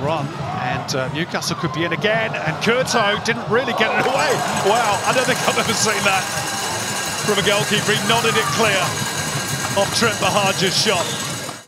run, and Newcastle could be in again, and Kurto didn't really get it away. Wow, I don't think I've ever seen that from a goalkeeper. He nodded it clear off Trent Bahaja's shot.